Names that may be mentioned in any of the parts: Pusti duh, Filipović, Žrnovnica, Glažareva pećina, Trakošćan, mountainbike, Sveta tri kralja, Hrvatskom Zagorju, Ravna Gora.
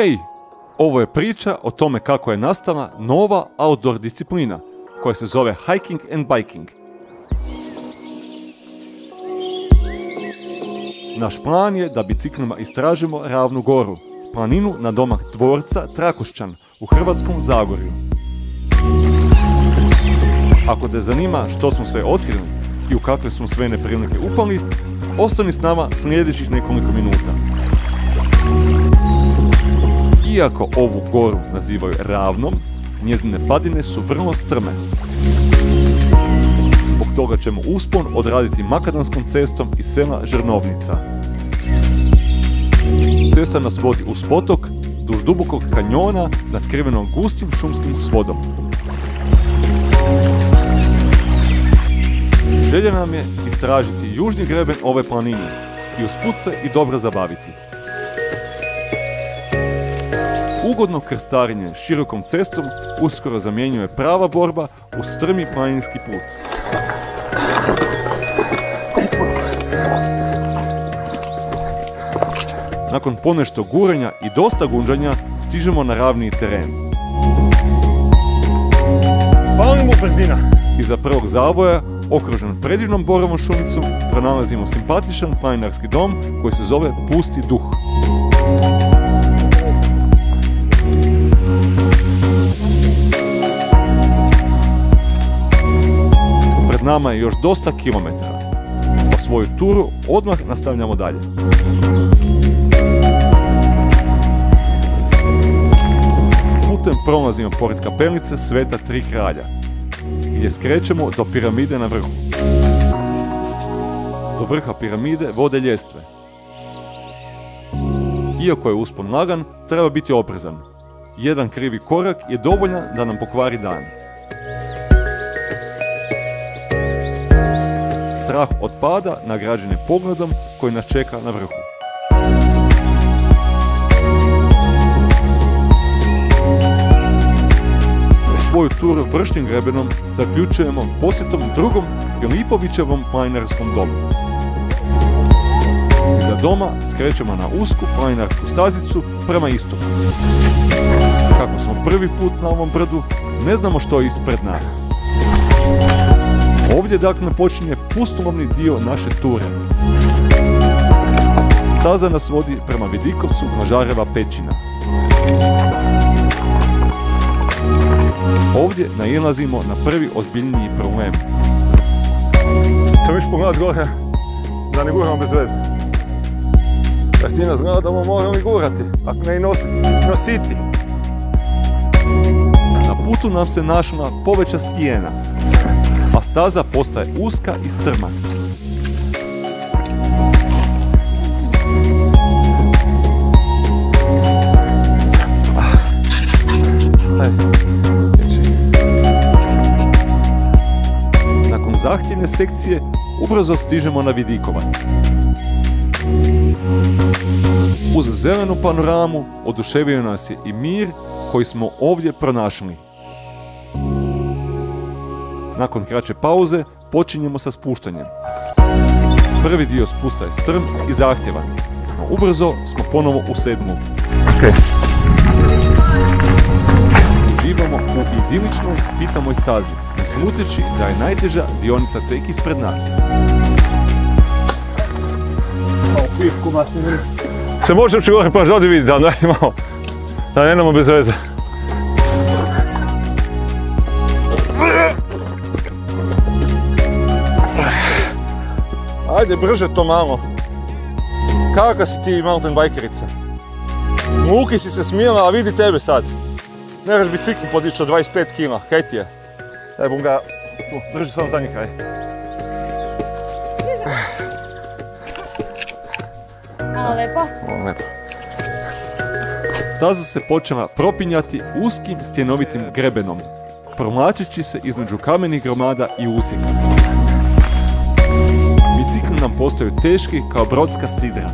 Hej, ovo je priča o tome kako je nastala nova outdoor disciplina koja se zove hiking and biking. Naš plan je da biciklima istražimo Ravnu Goru, planinu na domak dvorca Trakošćan u Hrvatskom Zagorju. Ako te zanima što smo sve otkrili i u kakve smo sve neprilike upali, ostani s nama sljedećih nekoliko minuta. Iako ovu goru nazivaju ravnom, njezine padine su vrlo strme. Zbog toga ćemo uspon odraditi makadanskom cestom iz sela Žrnovnica. Cesta nas vodi uz potok, duž dubokog kanjona natkrivenom gustim šumskim svodom. Želja nam je istražiti južni greben ove planine i usput se i dobro zabaviti. Ugodno krstarenje širokom cestom uskoro zamjenjuje prava borba uz strmi planinski put. Nakon ponešto guranja i dosta gunđanja stižemo na ravniji teren. Palimo brzina! Iza prvog zavoja, okružen predivnom borovom šumicom, pronalazimo simpatičan planinarski dom koji se zove Pusti duh. Pred nama je još dosta kilometara, pa svoju turu odmah nastavljamo dalje. Putem prolazimo pored kapelice Sveta tri kralja, gdje skrećemo do piramide na vrhu. Do vrha piramide vode ljestve. Iako je uspon lagan, treba biti oprezan. Jedan krivi korak je dovoljan da nam pokvari dan. Strah od pada nagrađen je pogledom koji nas čeka na vrhu. Svoju turu vršnim grebenom zaključujemo posjetom drugom Filipovićevom planinarskom domu. Iza doma skrećemo na usku planinarsku stazicu prema istoku. Kako smo prvi put na ovom brdu, ne znamo što je ispred nas. Ovdje dakle počinje pustolovni dio naše ture. Staza nas vodi prema vidikovcu Glažareva pećina. Ovdje nailazimo na prvi ozbiljniji problem. Kad viš pogledat gore, da ne guramo bez veze. Taktina zna da ovo moramo i gurati, ako ne i nositi. Na putu nam se našla poveća stijena, a staza postaje uska i strma. Zahtjevne sekcije ubrzo stižemo na vidikovac. Uz zelenu panoramu oduševio nas je i mir koji smo ovdje pronašli. Nakon kraće pauze počinjemo sa spuštanjem. Prvi dio spusta je strm i zahtjevan, no ubrzo smo ponovo u sedmu. Uživamo u idiličnoj pitamoj stazi, sluteći da je najteža dionica tek ispred nas. Se možem či gore paš dodi vidi da ne imamo bez veze. Ajde brže to malo. Kaka si ti mountain bikerica? Muki si se smijela, a vidi tebe sad. Ne raš biciklu podići od 25 kila, hejti je. Daj bom ga, drži samo zadnji kraj. Hvala lepo. Hvala lepo. Staza se počela propinjati uskim stjenovitim grebenom, promlačeći se između kamenih gromada i usjeka. Bicikli nam postaju teški kao brodska sidra,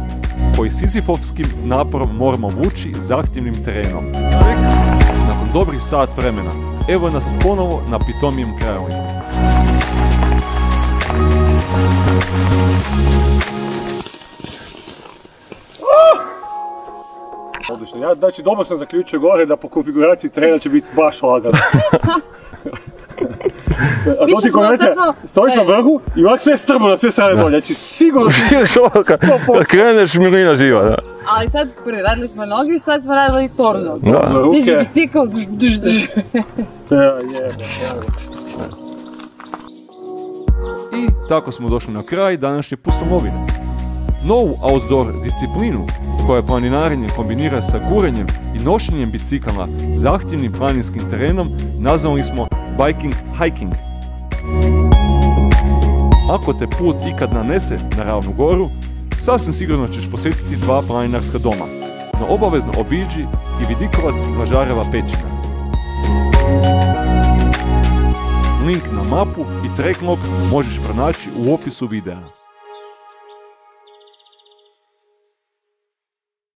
koji sizifovskim naporom moramo vući zahtjevnim terenom. Nakon dobrih sat vremena, evo nas ponovo na pitomijem kraju. Odlično, ja znači dobro sam zaključio gore da po konfiguraciji terena će biti baš lagano. A to ti konvencija, stojiš na vrhu i ovak sve strmo na sve strane dolje, znači sigurno si ideš ovo kad kreneš milina živa, da. Ali sad prvi radili smo nogu i sad smo radili torno. Da, ruke. Niži bicikl, dždždž. Da, jebe. I tako smo došli na kraj današnje pustomovine. Novu outdoor disciplinu koja planinarenje kombinira sa gurenjem i nošenjem bicikala zahtjevnim planinskim terenom nazvali smo biking hiking. Ako te put ikad nanese na Ravnu Goru, sasvim sigurno ćeš posjetiti dva planinarska doma, no obavezno obiđi i vidikovac Glažareva pećina. Link na mapu i tracklog možeš pronaći u opisu videa.